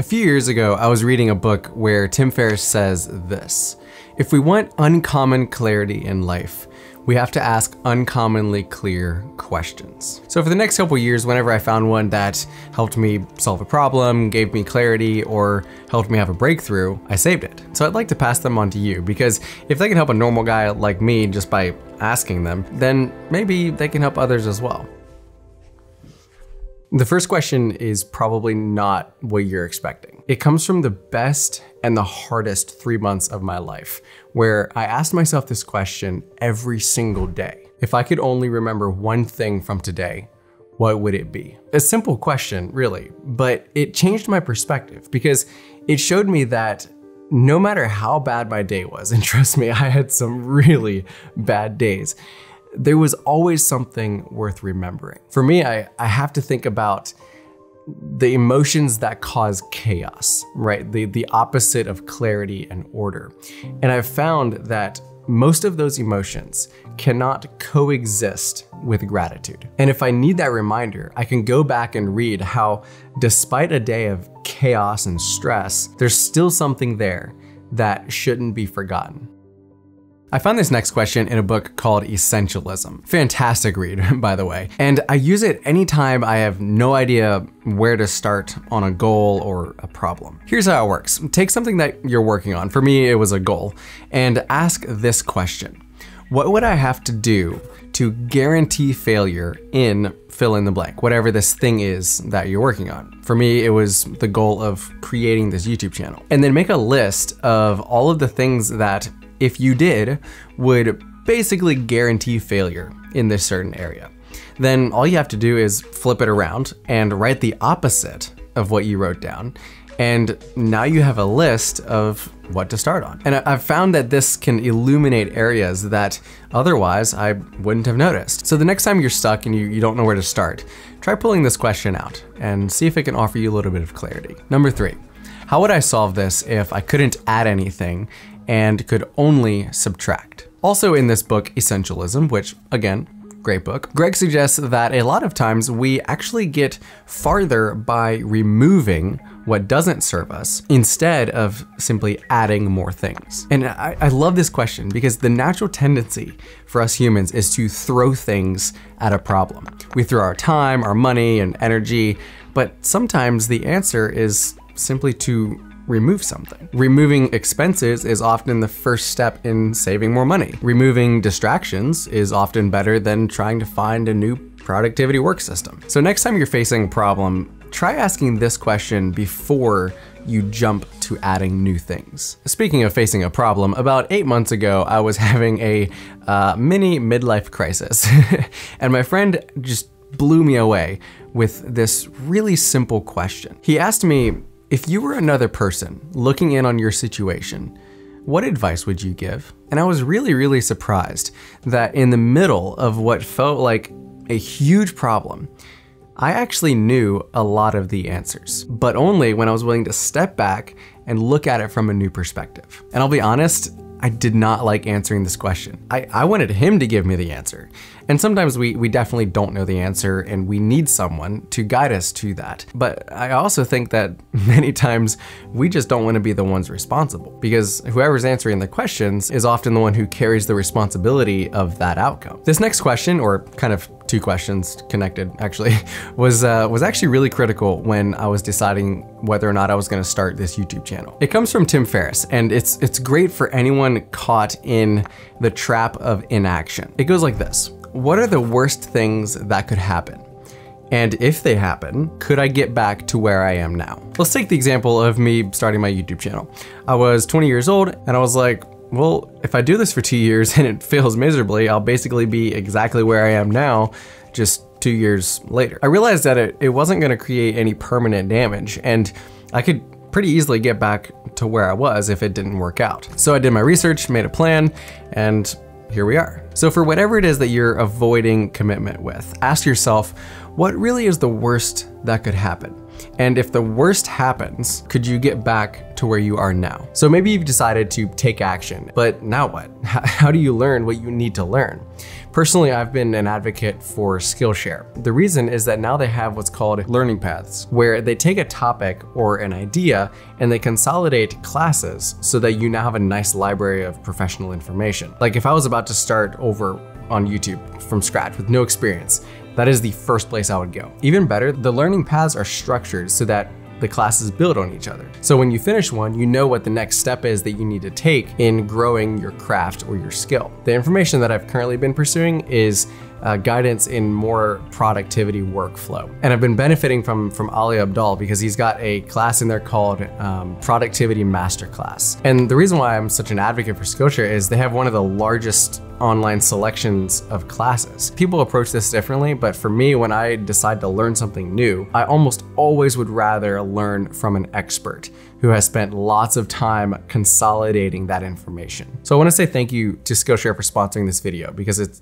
A few years ago, I was reading a book where Tim Ferriss says this: if we want uncommon clarity in life, we have to ask uncommonly clear questions. So for the next couple years, whenever I found one that helped me solve a problem, gave me clarity, or helped me have a breakthrough, I saved it. So I'd like to pass them on to you, because if they can help a normal guy like me just by asking them, then maybe they can help others as well. The first question is probably not what you're expecting. It comes from the best and the hardest 3 months of my life, where I asked myself this question every single day. If I could only remember one thing from today, what would it be? A simple question, really, but it changed my perspective because it showed me that no matter how bad my day was, and trust me, I had some really bad days, there was always something worth remembering. For me, I have to think about the emotions that cause chaos, right? The opposite of clarity and order. And I've found that most of those emotions cannot coexist with gratitude. And if I need that reminder, I can go back and read how, despite a day of chaos and stress, there's still something there that shouldn't be forgotten. I found this next question in a book called Essentialism. Fantastic read, by the way. And I use it anytime I have no idea where to start on a goal or a problem. Here's how it works. Take something that you're working on. For me, it was a goal. And ask this question: what would I have to do to guarantee failure in fill in the blank, whatever this thing is that you're working on? For me, it was the goal of creating this YouTube channel. And then make a list of all of the things that, if you did, would basically guarantee failure in this certain area. Then all you have to do is flip it around and write the opposite of what you wrote down. And now you have a list of what to start on. And I've found that this can illuminate areas that otherwise I wouldn't have noticed. So the next time you're stuck and you don't know where to start, try pulling this question out and see if it can offer you a little bit of clarity. Number three, how would I solve this if I couldn't add anything and could only subtract? Also in this book, Essentialism, which again, great book, Greg suggests that a lot of times we actually get farther by removing what doesn't serve us instead of simply adding more things. And I love this question because the natural tendency for us humans is to throw things at a problem. We throw our time, our money, and energy, but sometimes the answer is simply to remove something. Removing expenses is often the first step in saving more money. Removing distractions is often better than trying to find a new productivity work system. So next time you're facing a problem, try asking this question before you jump to adding new things. Speaking of facing a problem, about 8 months ago, I was having a mini midlife crisis. And my friend just blew me away with this really simple question. He asked me, if you were another person looking in on your situation, what advice would you give? And I was really, really surprised that in the middle of what felt like a huge problem, I actually knew a lot of the answers, but only when I was willing to step back and look at it from a new perspective. And I'll be honest, I did not like answering this question. I wanted him to give me the answer. And sometimes we definitely don't know the answer and we need someone to guide us to that. But I also think that many times we just don't want to be the ones responsible, because whoever's answering the questions is often the one who carries the responsibility of that outcome. This next question, or kind of two questions connected actually, was actually really critical when I was deciding whether or not I was going to start this YouTube channel. It comes from Tim Ferriss, and it's great for anyone caught in the trap of inaction. It goes like this: what are the worst things that could happen? And if they happen, could I get back to where I am now? Let's take the example of me starting my YouTube channel. I was 20 years old and I was like, well, if I do this for 2 years and it fails miserably, I'll basically be exactly where I am now, just 2 years later. I realized that it wasn't gonna create any permanent damage and I could pretty easily get back to where I was if it didn't work out. So I did my research, made a plan, and here we are. So for whatever it is that you're avoiding commitment with, ask yourself, what really is the worst that could happen? And if the worst happens, could you get back to where you are now? So maybe you've decided to take action, but now what? How do you learn what you need to learn? Personally, I've been an advocate for Skillshare. The reason is that now they have what's called learning paths, where they take a topic or an idea and they consolidate classes so that you now have a nice library of professional information. Like if I was about to start over on YouTube from scratch with no experience, that is the first place I would go. Even better, the learning paths are structured so that the classes build on each other. So when you finish one, you know what the next step is that you need to take in growing your craft or your skill. The information that I've currently been pursuing is guidance in more productivity workflow. And I've been benefiting from Ali Abdal because he's got a class in there called Productivity Masterclass. And the reason why I'm such an advocate for Skillshare is they have one of the largest online selections of classes. People approach this differently, but for me, when I decide to learn something new, I almost always would rather learn from an expert who has spent lots of time consolidating that information. So I wanna say thank you to Skillshare for sponsoring this video because it's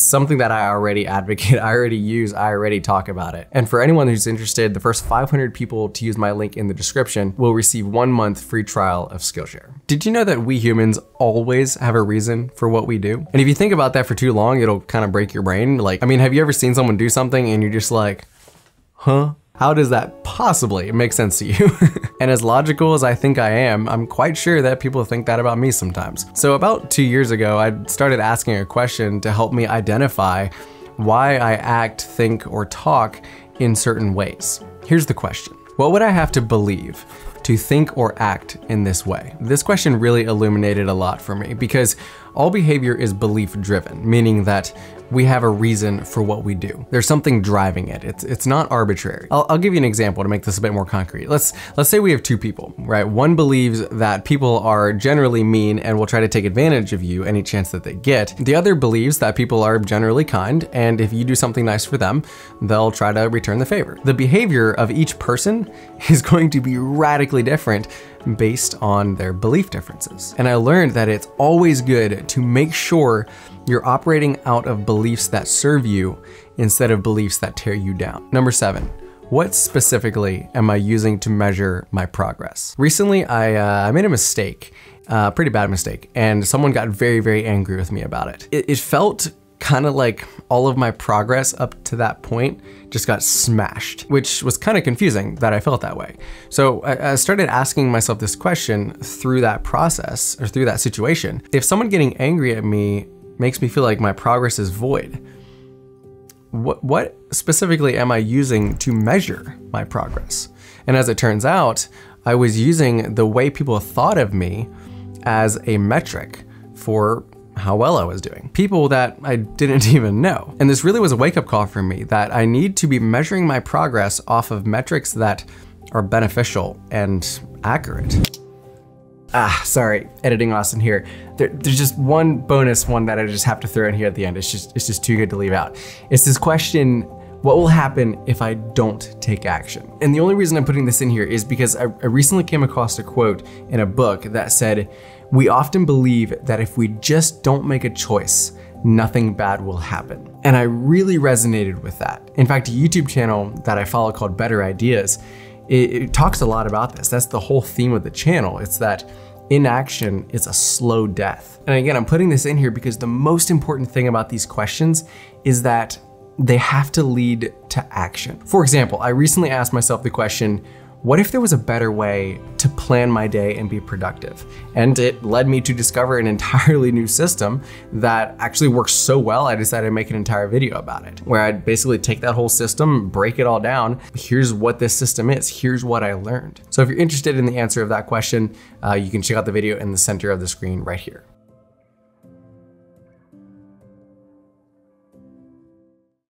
something that I already advocate, I already use, I already talk about it. And for anyone who's interested, the first 500 people to use my link in the description will receive 1 month free trial of Skillshare. Did you know that we humans always have a reason for what we do? And if you think about that for too long, it'll kind of break your brain. Like, I mean, have you ever seen someone do something and you're just like, huh? How does that possibly make sense to you? And as logical as I think I am, I'm quite sure that people think that about me sometimes. So about 2 years ago, I started asking a question to help me identify why I act, think, or talk in certain ways. Here's the question. What would I have to believe to think or act in this way? This question really illuminated a lot for me because all behavior is belief driven, meaning that we have a reason for what we do. There's something driving it. It's not arbitrary. I'll give you an example to make this a bit more concrete. Let's say we have two people, right? One believes that people are generally mean and will try to take advantage of you any chance that they get. The other believes that people are generally kind, and if you do something nice for them, they'll try to return the favor. The behavior of each person is going to be radically different based on their belief differences. And I learned that it's always good to make sure you're operating out of beliefs that serve you instead of beliefs that tear you down. Number seven, what specifically am I using to measure my progress? Recently, I made a mistake, pretty bad mistake, and someone got very, very angry with me about it. It felt kind of like all of my progress up to that point just got smashed, which was kind of confusing that I felt that way. So I started asking myself this question through that process or through that situation. If someone getting angry at me makes me feel like my progress is void, what specifically am I using to measure my progress? And as it turns out, I was using the way people thought of me as a metric for how well I was doing. People that I didn't even know. And this really was a wake-up call for me that I need to be measuring my progress off of metrics that are beneficial and accurate. Sorry, editing Austin here. There's just one bonus one that I just have to throw in here at the end. It's just too good to leave out. It's this question, what will happen if I don't take action? And the only reason I'm putting this in here is because I recently came across a quote in a book that said, we often believe that if we just don't make a choice, nothing bad will happen. And I really resonated with that. In fact, a YouTube channel that I follow called Better Ideas, it talks a lot about this. That's the whole theme of the channel. It's that inaction is a slow death. And again, I'm putting this in here because the most important thing about these questions is that they have to lead to action. For example, I recently asked myself the question, what if there was a better way to plan my day and be productive? And it led me to discover an entirely new system that actually works so well, I decided to make an entire video about it, where I'd basically take that whole system, break it all down. Here's what this system is. Here's what I learned. So if you're interested in the answer of that question, you can check out the video in the center of the screen right here.